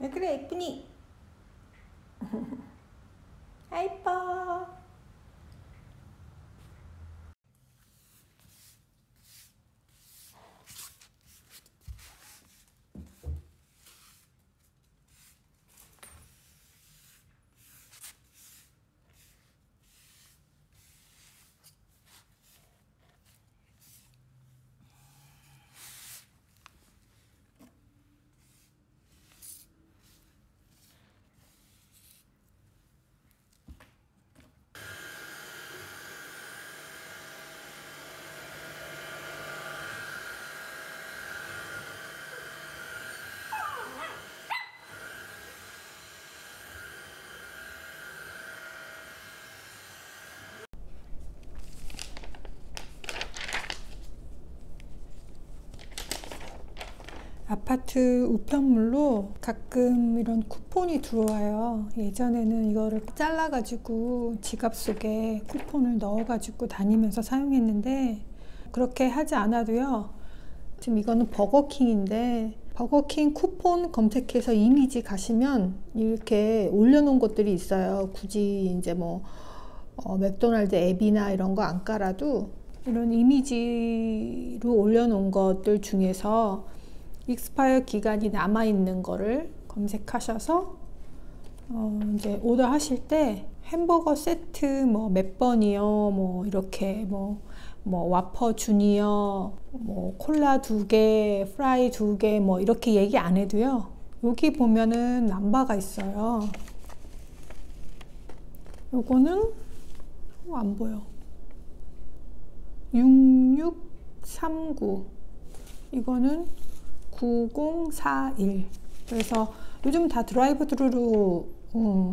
왜 그래 예쁜이? 아 이뻐. 아파트 우편물로 가끔 이런 쿠폰이 들어와요. 예전에는 이거를 잘라가지고 지갑 속에 쿠폰을 넣어가지고 다니면서 사용했는데 그렇게 하지 않아도요. 지금 이거는 버거킹인데 버거킹 쿠폰 검색해서 이미지 가시면 이렇게 올려놓은 것들이 있어요. 굳이 이제 뭐 맥도날드 앱이나 이런 거 안 깔아도 이런 이미지로 올려놓은 것들 중에서 익스파이어 기간이 남아있는 거를 검색하셔서 이제 오더 하실 때 햄버거 세트 뭐 몇 번이요 뭐 이렇게 뭐 와퍼 주니어 뭐 콜라 2개 프라이 2개 뭐 이렇게 얘기 안 해도요 여기 보면은 남바가 있어요. 요거는 안 보여. 6639 이거는 9041. 그래서 요즘 다 드라이브 드루로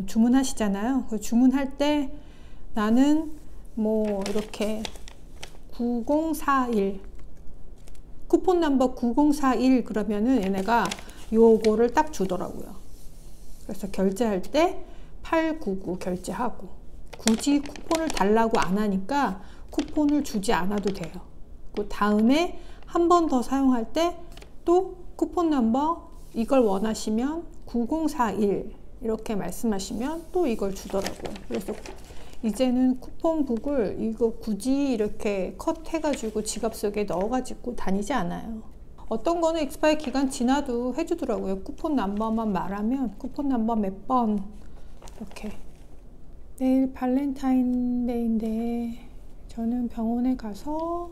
주문하시잖아요. 그 주문할 때 나는 뭐 이렇게 9041 쿠폰 넘버 9041 그러면은 얘네가 요거를 딱 주더라고요. 그래서 결제할 때 899 결제하고, 굳이 쿠폰을 달라고 안 하니까 쿠폰을 주지 않아도 돼요. 그 다음에 한 번 더 사용할 때 또 쿠폰 넘버 이걸 원하시면 9041 이렇게 말씀하시면 또 이걸 주더라고요. 그래서 이제는 쿠폰북을 이거 굳이 이렇게 컷 해가지고 지갑 속에 넣어가지고 다니지 않아요. 어떤 거는 익스파이 기간 지나도 해주더라고요. 쿠폰 넘버만 말하면 쿠폰 넘버 몇 번 이렇게. 내일 발렌타인데이인데 저는 병원에 가서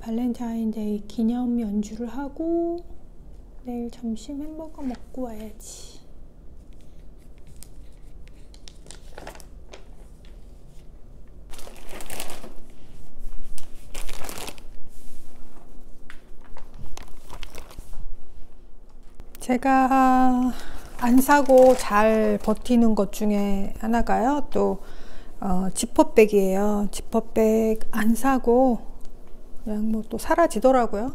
발렌타인데이 기념 연주를 하고 내일 점심 햄버거 먹고 와야지. 제가 안 사고 잘 버티는 것 중에 하나가요, 또 지퍼백이에요. 지퍼백 안 사고 그냥 뭐 또 사라지더라고요.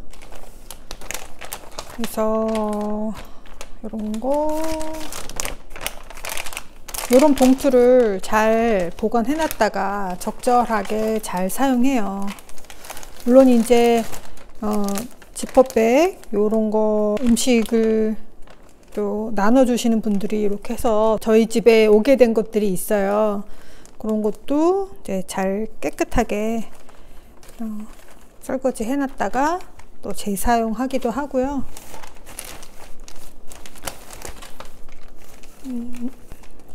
그래서 이런 거, 이런 봉투를 잘 보관해 놨다가 적절하게 잘 사용해요. 물론 이제 지퍼백 요런 거 음식을 또 나눠주시는 분들이 이렇게 해서 저희 집에 오게 된 것들이 있어요. 그런 것도 이제 잘 깨끗하게 설거지 해놨다가 또 재사용하기도 하고요.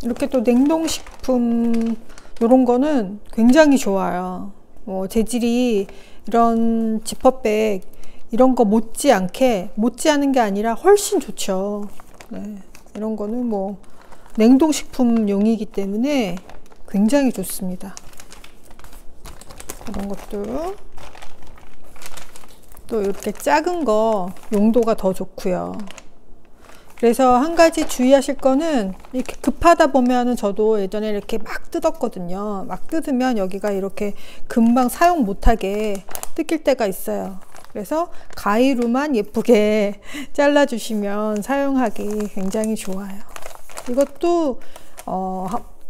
이렇게 또 냉동식품 요런 거는 굉장히 좋아요. 뭐 재질이 이런 지퍼백 이런 거 못지않게, 못지않은 게 아니라 훨씬 좋죠. 네, 이런 거는 뭐 냉동식품용이기 때문에 굉장히 좋습니다. 이런 것도 또 이렇게 작은 거 용도가 더 좋고요. 그래서 한 가지 주의하실 거는, 이렇게 급하다 보면은 저도 예전에 이렇게 막 뜯었거든요. 막 뜯으면 여기가 이렇게 금방 사용 못하게 뜯길 때가 있어요. 그래서 가위로만 예쁘게 잘라주시면 사용하기 굉장히 좋아요. 이것도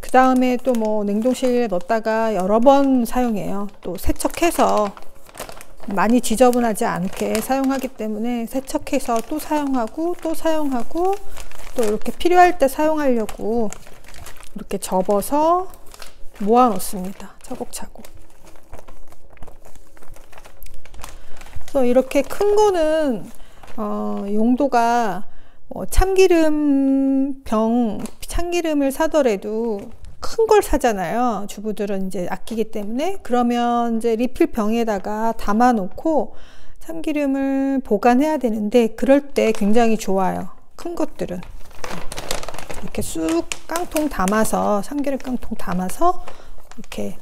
그 다음에 또 뭐 냉동실에 넣었다가 여러 번 사용해요. 또 세척해서 많이 지저분하지 않게 사용하기 때문에 세척해서 또 사용하고 또 사용하고 또 이렇게 필요할 때 사용하려고 이렇게 접어서 모아 놓습니다. 차곡차곡. 그래서 이렇게 큰 거는 용도가 참기름 병, 참기름을 사더라도 큰 걸 사잖아요. 주부들은 이제 아끼기 때문에. 그러면 이제 리필 병에다가 담아 놓고 참기름을 보관해야 되는데 그럴 때 굉장히 좋아요. 큰 것들은 이렇게 쑥 깡통 담아서, 참기름 깡통 담아서 이렇게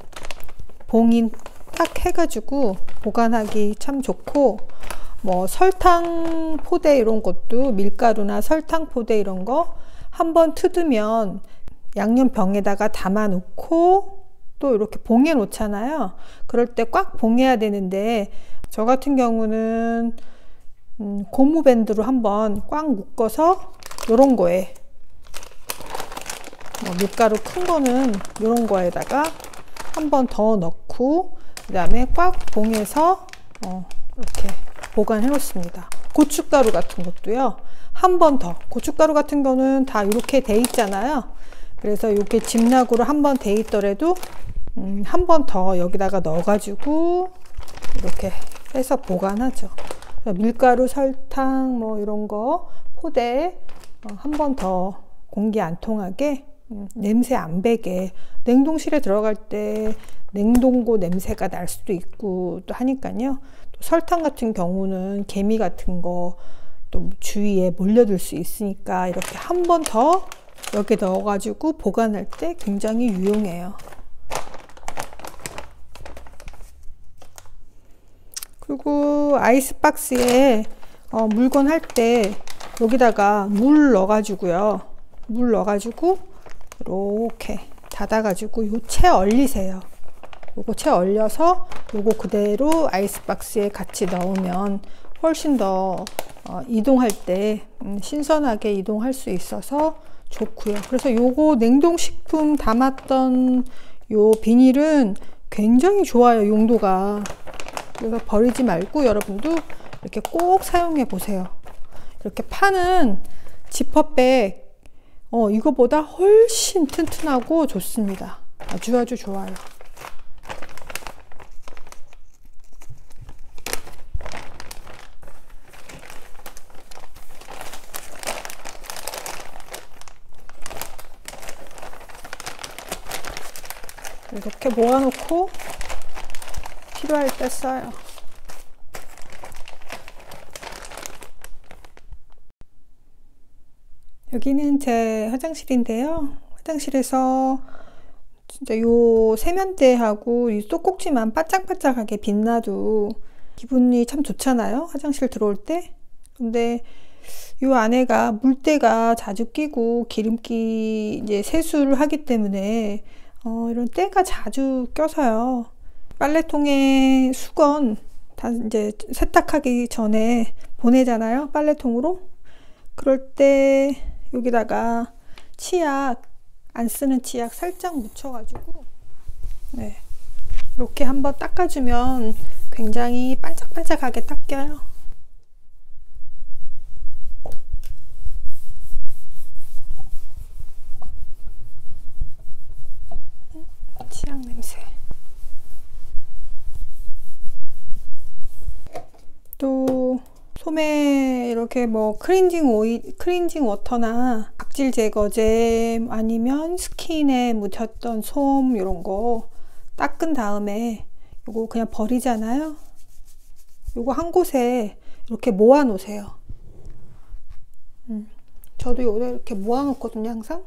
봉인 딱 해가지고 보관하기 참 좋고, 뭐 설탕 포대 이런 것도, 밀가루나 설탕 포대 이런 거 한번 뜯으면 양념병에다가 담아 놓고 또 이렇게 봉해 놓잖아요. 그럴 때 꽉 봉해야 되는데 저 같은 경우는 고무밴드로 한번 꽉 묶어서 이런 거에, 뭐 밀가루 큰 거는 이런 거에다가 한번 더 넣고 그 다음에 꽉 봉해서 이렇게 보관해 놓습니다. 고춧가루 같은 것도요, 한 번 더. 고춧가루 같은 거는 다 이렇게 돼 있잖아요. 그래서 이렇게 집락으로 한 번 돼 있더라도 한 번 더 여기다가 넣어가지고 이렇게 해서 보관하죠. 밀가루, 설탕 뭐 이런 거 포대에 한 번 더 공기 안 통하게, 냄새 안 배게. 냉동실에 들어갈 때 냉동고 냄새가 날 수도 있고 또 하니까요. 또 설탕 같은 경우는 개미 같은 거 또 주위에 몰려들 수 있으니까 이렇게 한 번 더 여기 넣어가지고 보관할 때 굉장히 유용해요. 그리고 아이스박스에 물건 할 때 여기다가 물 넣어가지고요. 물 넣어가지고 이렇게 닫아가지고 요 채 얼리세요. 요거 채 얼려서 요거 그대로 아이스박스에 같이 넣으면 훨씬 더 이동할 때 신선하게 이동할 수 있어서 좋고요. 그래서 요거 냉동식품 담았던 요 비닐은 굉장히 좋아요, 용도가. 그래서 버리지 말고 여러분도 이렇게 꼭 사용해 보세요. 이렇게 파는 지퍼백, 이거보다 훨씬 튼튼하고 좋습니다. 아주 아주 좋아요. 이렇게 모아놓고 필요할 때 써요. 여기는 제 화장실인데요. 화장실에서 진짜 요 세면대하고 이 쏙꼭지만 바짝바짝하게 빛나도 기분이 참 좋잖아요, 화장실 들어올 때. 근데 요 안에가 물때가 자주 끼고 기름기 이제 세수를 하기 때문에 이런 때가 자주 껴서요. 빨래통에 수건 다 이제 세탁하기 전에 보내잖아요, 빨래통으로. 그럴 때 여기다가 치약, 안 쓰는 치약 살짝 묻혀가지고, 네, 이렇게 한번 닦아주면 굉장히 반짝반짝하게 닦여요. 치약 냄새. 또 소매 이렇게 뭐 클렌징 워터나 각질 제거제 아니면 스킨에 묻혔던 솜 이런 거 닦은 다음에 요거 그냥 버리잖아요. 요거 한 곳에 이렇게 모아 놓으세요. 저도 요거 이렇게 모아 놓거든요, 항상.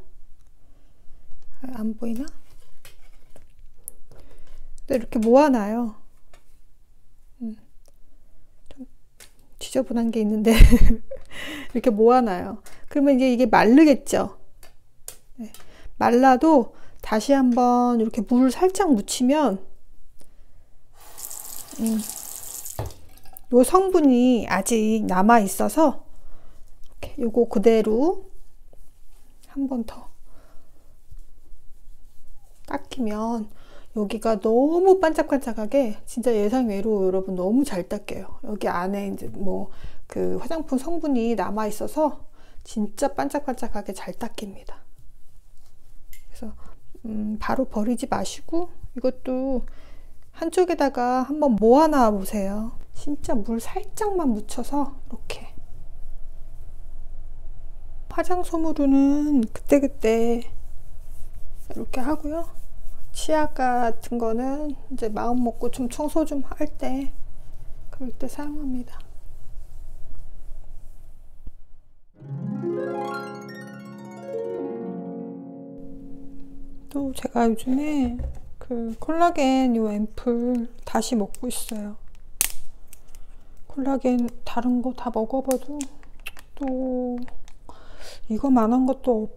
안 보이나? 이렇게 모아놔요. 좀 지저분한 게 있는데 이렇게 모아놔요. 그러면 이제 이게 마르겠죠. 네. 말라도 다시 한번 이렇게 물 살짝 묻히면 요 성분이 아직 남아 있어서 이렇게 요거 그대로 한 번 더 닦이면 여기가 너무 반짝반짝하게 진짜 예상외로 여러분 너무 잘 닦여요. 여기 안에 이제 뭐 그 화장품 성분이 남아 있어서 진짜 반짝반짝하게 잘 닦입니다. 그래서 바로 버리지 마시고 이것도 한쪽에다가 한번 모아놔 보세요. 진짜 물 살짝만 묻혀서 이렇게. 화장솜으로는 그때그때 이렇게 하고요. 치약 같은 거는 이제 마음 먹고 좀 청소 좀 할 때, 그럴 때 사용합니다. 또 제가 요즘에 그 콜라겐 요 앰플 다시 먹고 있어요. 콜라겐 다른 거 다 먹어봐도 또 이거만한 것도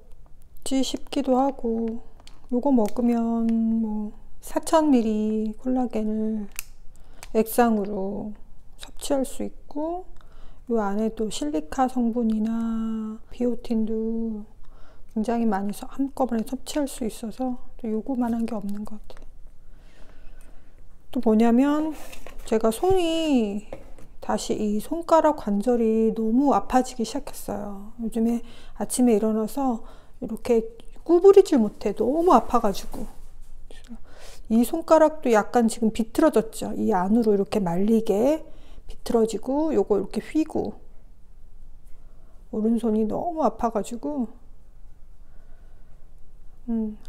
없지 싶기도 하고, 요거 먹으면 뭐 4000ml 콜라겐을 액상으로 섭취할 수 있고, 요 안에 또 실리카 성분이나 비오틴도 굉장히 많이 한꺼번에 섭취할 수 있어서 또 요거만한 게 없는 것 같아요. 또 뭐냐면 제가 손이 다시 이 손가락 관절이 너무 아파지기 시작했어요. 요즘에 아침에 일어나서 이렇게 구부리질 못해. 너무 아파가지고. 이 손가락도 약간 지금 비틀어졌죠. 이 안으로 이렇게 말리게 비틀어지고, 요거 이렇게 휘고. 오른손이 너무 아파가지고,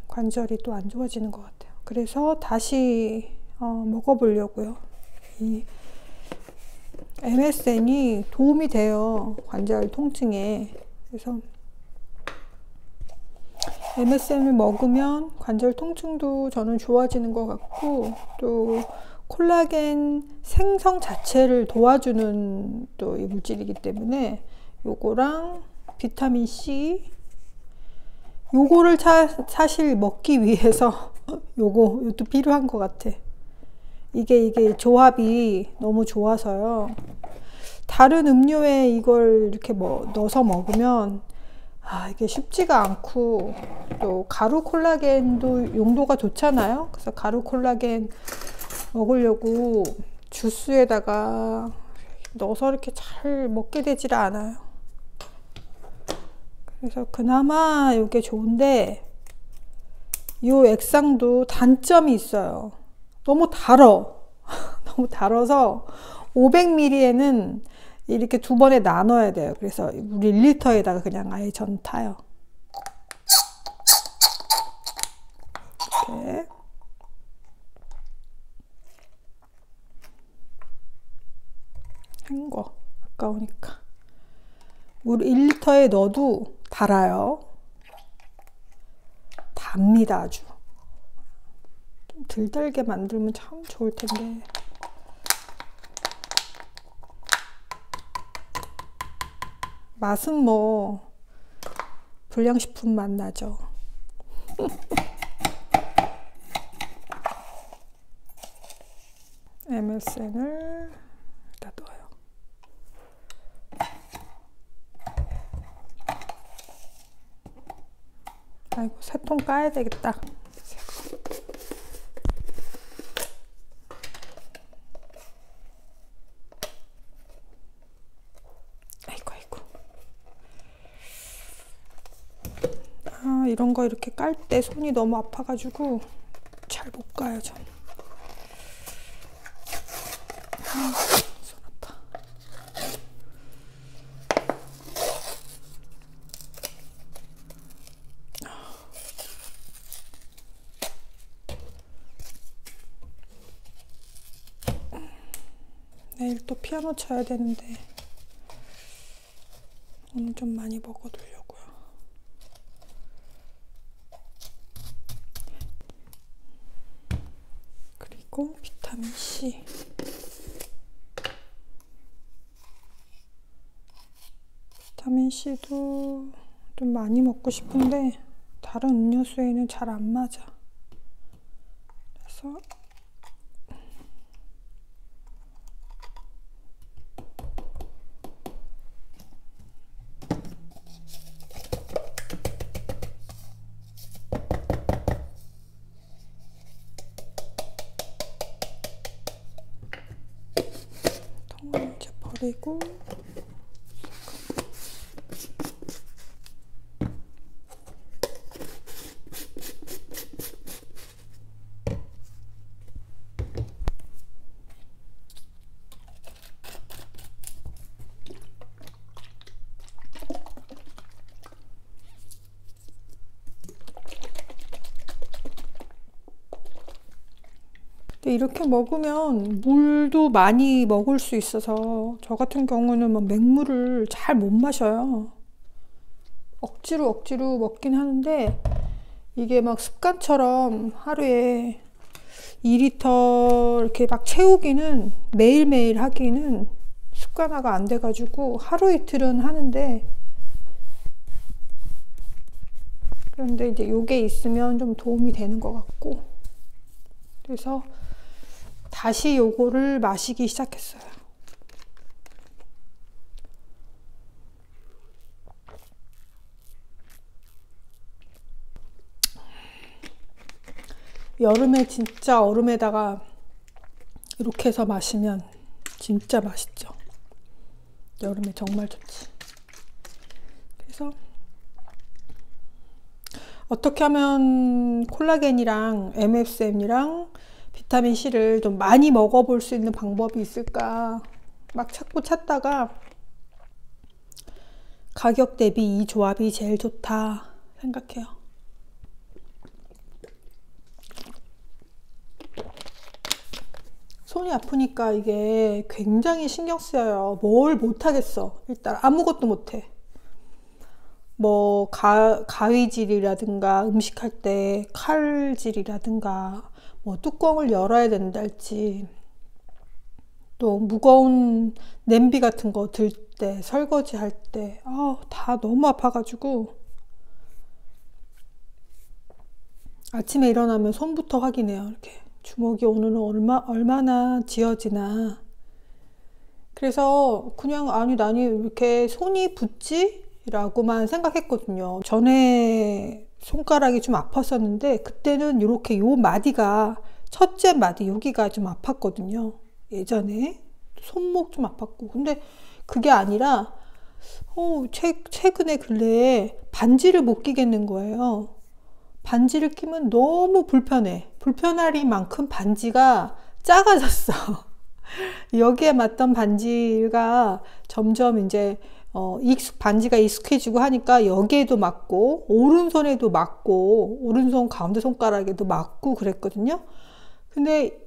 관절이 또 안 좋아지는 것 같아요. 그래서 다시 먹어보려고요. 이 MSN이 도움이 돼요, 관절 통증에. 그래서 MSM을 먹으면 관절 통증도 저는 좋아지는 것 같고, 또 콜라겐 생성 자체를 도와주는 또 이 물질이기 때문에 요거랑 비타민 C, 요거를 사실 먹기 위해서 요것도 필요한 것 같아. 이게 조합이 너무 좋아서요. 다른 음료에 이걸 이렇게 뭐 넣어서 먹으면 아, 이게 쉽지가 않고, 또 가루 콜라겐도 용도가 좋잖아요. 그래서 가루 콜라겐 먹으려고 주스에다가 넣어서 이렇게 잘 먹게 되질 않아요. 그래서 그나마 이게 좋은데, 이 액상도 단점이 있어요. 너무 달어. 너무 달아서 500ml에는 이렇게 두 번에 나눠야 돼요. 그래서 우리 1리터에다가 그냥 아예 전 타요. 이렇게. 한 거 아까우니까. 물 1리터에 넣어도 달아요. 답니다. 아주 좀 덜 달게 만들면 참 좋을 텐데. 맛은 뭐 불량식품 맛 나죠. MSN을 일단 넣어요. 아이고, 세 통 까야 되겠다. 이런 거 이렇게 깔 때 손이 너무 아파가지고 잘 못 가요, 전. 손 아파. 내일 또 피아노 쳐야 되는데 오늘 좀 많이 먹어두려고. 비타민 C. 비타민 C도 좀 많이 먹고 싶은데 다른 음료수에는 잘 안 맞아. 그래서 그리고 이렇게 먹으면 물도 많이 먹을 수 있어서 저 같은 경우는 막 맹물을 잘 못 마셔요. 억지로 먹긴 하는데 이게 막 습관처럼 하루에 2리터 이렇게 막 채우기는 매일매일 하기는 습관화가 안 돼가지고 하루 이틀은 하는데, 그런데 이제 요게 있으면 좀 도움이 되는 것 같고, 그래서 다시 요거를 마시기 시작했어요. 여름에 진짜 얼음에다가 이렇게 해서 마시면 진짜 맛있죠. 여름에 정말 좋지. 그래서 어떻게 하면 콜라겐이랑 MSM이랑 비타민C를 좀 많이 먹어볼 수 있는 방법이 있을까 막 찾다가 가격 대비 이 조합이 제일 좋다 생각해요. 손이 아프니까 이게 굉장히 신경 쓰여요. 뭘 못하겠어. 일단 아무것도 못해. 뭐 가위질이라든가 음식할 때 칼질이라든가 뭐 뚜껑을 열어야 된다 할지, 또 무거운 냄비 같은 거 들 때, 설거지 할 때, 다 너무 아파가지고 아침에 일어나면 손부터 확인해요. 이렇게 주먹이 오늘은 얼마나 지어지나. 그래서 그냥 아니 이렇게 손이 붓지? 라고만 생각했거든요. 전에 손가락이 좀 아팠었는데 그때는 이렇게 요 마디가, 첫째 마디 여기가 좀 아팠거든요. 예전에 손목 좀 아팠고. 근데 그게 아니라 최근에 근래에 반지를 못 끼겠는 거예요. 반지를 끼면 너무 불편해. 불편하리만큼 반지가 작아졌어. 여기에 맞던 반지가 점점 이제 반지가 익숙해지고 하니까 여기에도 맞고, 오른손에도 맞고, 오른손 가운데 손가락에도 맞고 그랬거든요. 근데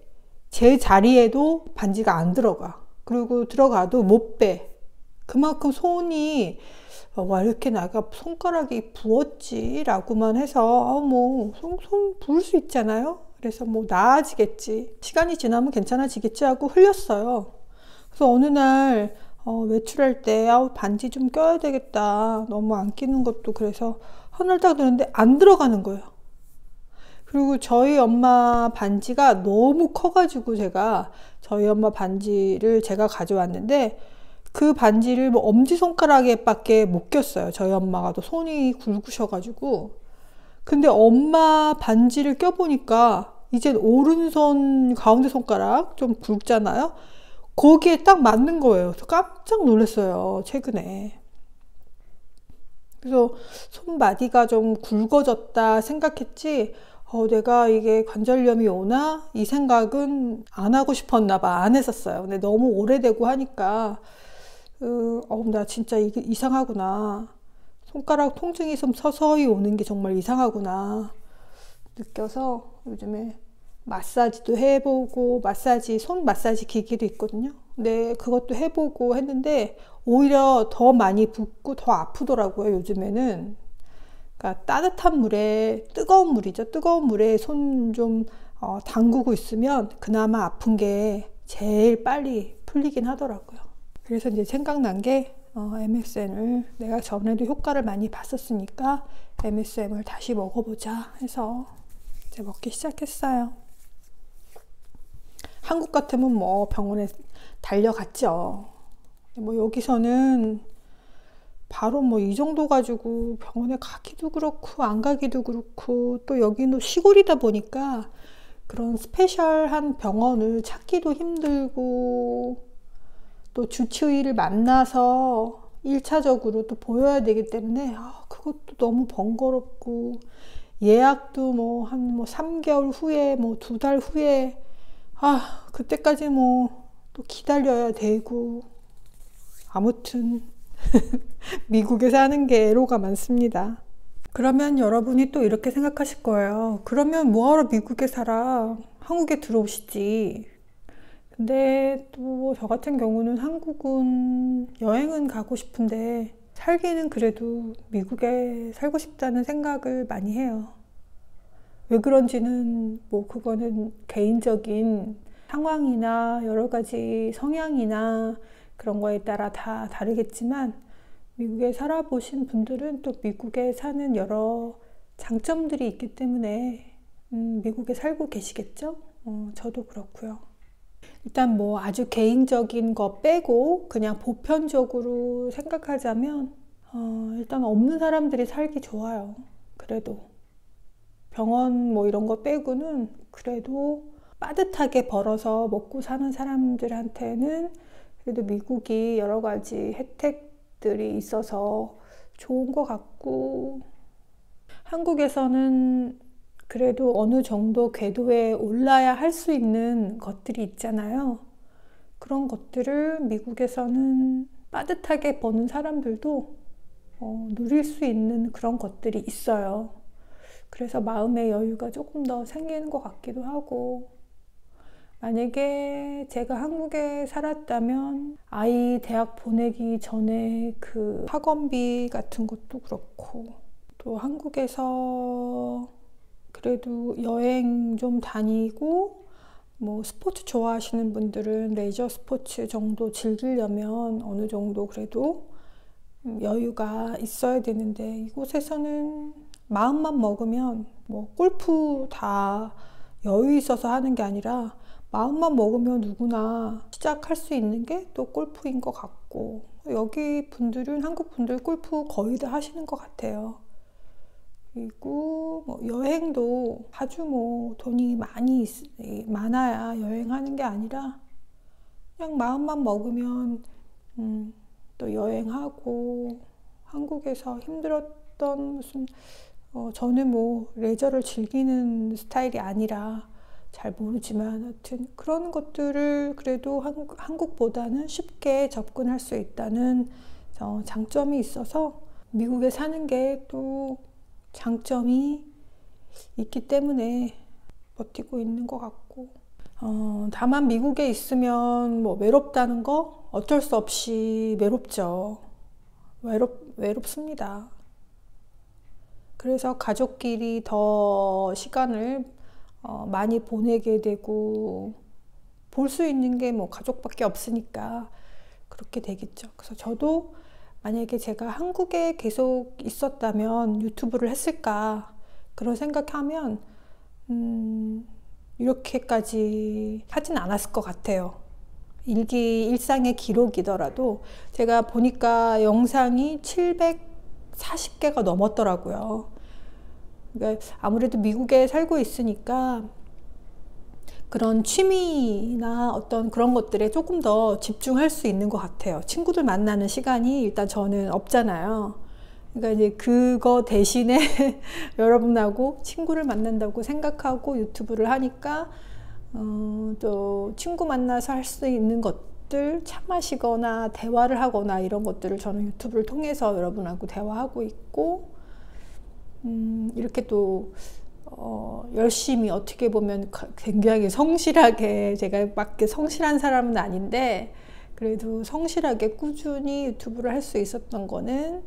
제 자리에도 반지가 안 들어가. 그리고 들어가도 못 빼. 그만큼 손이 와, 이렇게 내가 손가락이 부었지 라고만 해서 손 부을 수 있잖아요. 그래서 나아지겠지, 시간이 지나면 괜찮아지겠지 하고 흘렸어요. 그래서 어느 날 외출할 때 반지 좀 껴야 되겠다, 너무 안 끼는 것도. 그래서 하늘 딱 드는데 안 들어가는 거예요. 그리고 저희 엄마 반지가 너무 커가지고 저희 엄마 반지를 제가 가져왔는데 그 반지를 엄지손가락에 밖에 못 꼈어요. 저희 엄마가 또 손이 굵으셔가지고. 근데 엄마 반지를 껴보니까 이제 오른손 가운데 손가락 좀 굵잖아요. 거기에 딱 맞는 거예요. 그래서 깜짝 놀랐어요, 최근에. 그래서 손마디가 좀 굵어졌다 생각했지, 내가 이게 관절염이 오나? 이 생각은 안 하고 싶었나 봐. 안 했었어요. 근데 너무 오래되고 하니까 나 진짜 이게 이상하구나. 손가락 통증이 좀 서서히 오는 게 정말 이상하구나 느껴서 요즘에 마사지도 해보고, 손 마사지 기기도 있거든요. 근데 그것도 해보고 했는데 오히려 더 많이 붓고 더 아프더라고요, 요즘에는. 그러니까 따뜻한 물에, 뜨거운 물이죠, 뜨거운 물에 손 좀 담그고 있으면 그나마 아픈 게 제일 빨리 풀리긴 하더라고요. 그래서 이제 생각난 게 MSM을 내가 전에도 효과를 많이 봤었으니까 MSM을 다시 먹어보자 해서 이제 먹기 시작했어요. 한국 같으면 병원에 달려갔죠. 여기서는 바로 이 정도 가지고 병원에 가기도 그렇고 안 가기도 그렇고, 또 여기는 시골이다 보니까 그런 스페셜한 병원을 찾기도 힘들고, 또 주치의를 만나서 1차적으로 또 보여야 되기 때문에 그것도 너무 번거롭고, 예약도 한 3개월 후에 2달 후에, 그때까지 또 기다려야 되고. 아무튼 미국에 사는 게 애로가 많습니다. 그러면 여러분이 또 이렇게 생각하실 거예요. 그러면 뭐하러 미국에 살아? 한국에 들어오시지. 근데 또 저 같은 경우는 한국은 여행은 가고 싶은데 살기는 그래도 미국에 살고 싶다는 생각을 많이 해요. 왜 그런지는 그거는 개인적인 상황이나 여러 가지 성향이나 그런 거에 따라 다 다르겠지만, 미국에 살아보신 분들은 또 미국에 사는 여러 장점들이 있기 때문에 미국에 살고 계시겠죠? 저도 그렇고요. 일단 아주 개인적인 거 빼고 그냥 보편적으로 생각하자면 일단 없는 사람들이 살기 좋아요. 그래도 병원 이런 거 빼고는 그래도 빠듯하게 벌어서 먹고 사는 사람들한테는 그래도 미국이 여러 가지 혜택들이 있어서 좋은 것 같고, 한국에서는 그래도 어느 정도 궤도에 올라야 할 수 있는 것들이 있잖아요. 그런 것들을 미국에서는 빠듯하게 버는 사람들도 누릴 수 있는 그런 것들이 있어요. 그래서 마음의 여유가 조금 더 생기는 것 같기도 하고, 만약에 제가 한국에 살았다면 아이 대학 보내기 전에 그 학원비 같은 것도 그렇고, 또 한국에서 그래도 여행 좀 다니고 스포츠 좋아하시는 분들은 레이저 스포츠 정도 즐기려면 어느 정도 그래도 여유가 있어야 되는데, 이곳에서는 마음만 먹으면 골프 다 여유 있어서 하는 게 아니라 마음만 먹으면 누구나 시작할 수 있는 게 또 골프인 것 같고, 여기 분들은 한국 분들 골프 거의 다 하시는 것 같아요. 그리고 뭐 여행도 아주 뭐 돈이 많아야 여행하는 게 아니라 그냥 마음만 먹으면 또 여행하고, 한국에서 힘들었던 무슨 저는 뭐 레저를 즐기는 스타일이 아니라 잘 모르지만 하여튼 그런 것들을 그래도 한국보다는 쉽게 접근할 수 있다는 장점이 있어서, 미국에 사는 게 또 장점이 있기 때문에 버티고 있는 것 같고, 다만 미국에 있으면 뭐 외롭다는 거 어쩔 수 없이 외롭죠. 외롭습니다. 그래서 가족끼리 더 시간을 많이 보내게 되고, 볼 수 있는 게 뭐 가족밖에 없으니까 그렇게 되겠죠. 그래서 저도 만약에 제가 한국에 계속 있었다면 유튜브를 했을까, 그런 생각하면 이렇게까지 하진 않았을 것 같아요. 일상의 기록이더라도 제가 보니까 영상이 740개가 넘었더라고요. 그러니까 아무래도 미국에 살고 있으니까 그런 취미나 어떤 그런 것들에 조금 더 집중할 수 있는 것 같아요. 친구들 만나는 시간이 일단 저는 없잖아요. 그러니까 이제 그거 대신에 여러분하고 친구를 만난다고 생각하고 유튜브를 하니까 또 친구 만나서 할 수 있는 것들, 차 마시거나 대화를 하거나 이런 것들을 저는 유튜브를 통해서 여러분하고 대화하고 있고, 이렇게 또 열심히, 어떻게 보면 굉장히 성실하게, 제가 막 성실한 사람은 아닌데 그래도 성실하게 꾸준히 유튜브를 할 수 있었던 거는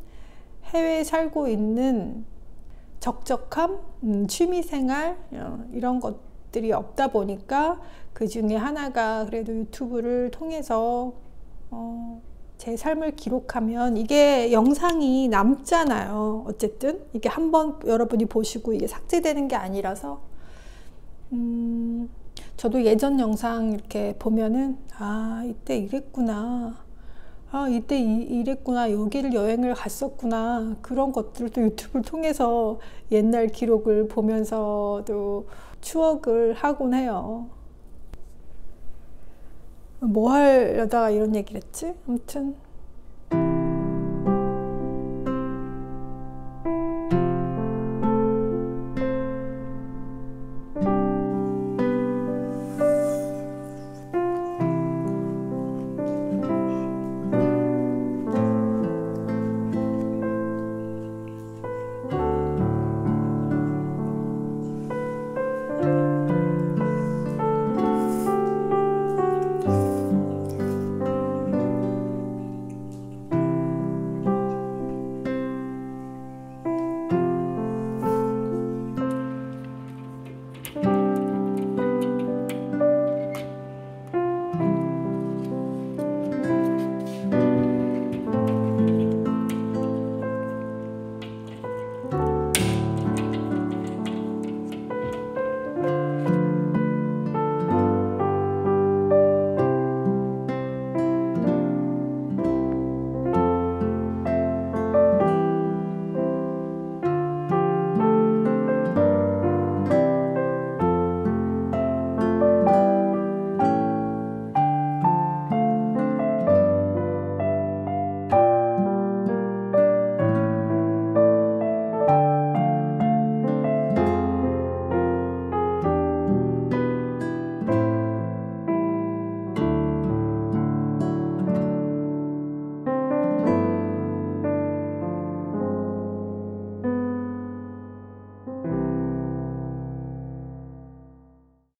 해외에 살고 있는 적적함, 취미생활 이런 것들이 없다 보니까, 그 중에 하나가 그래도 유튜브를 통해서 제 삶을 기록하면, 이게 영상이 남잖아요. 어쨌든 이게 한번 여러분이 보시고 이게 삭제되는 게 아니라서, 저도 예전 영상 이렇게 보면은 이때 이랬구나, 이때 이랬구나, 여기를 여행을 갔었구나, 그런 것들을 또 유튜브를 통해서 옛날 기록을 보면서도 추억을 하곤 해요. 뭐 하려다가 이런 얘기를 했지? 아무튼